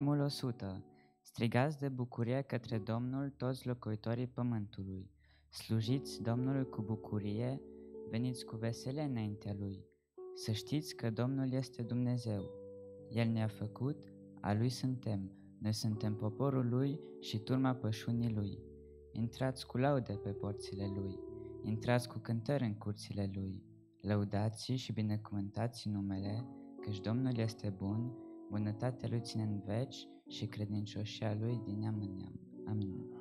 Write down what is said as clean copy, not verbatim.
Psalmul 100. Strigați de bucurie către Domnul toți locuitorii pământului. Slujiți Domnului cu bucurie, veniți cu veselie înaintea Lui. Să știți că Domnul este Dumnezeu. El ne-a făcut, a Lui suntem. Noi suntem poporul Lui și turma pășunii Lui. Intrați cu laude pe porțile Lui. Intrați cu cântări în curțile Lui. Lăudați și binecuvântați numele, căci Domnul este bun, bunătatea Lui ține în veci și credincioșia Lui din neam în neam. Amin.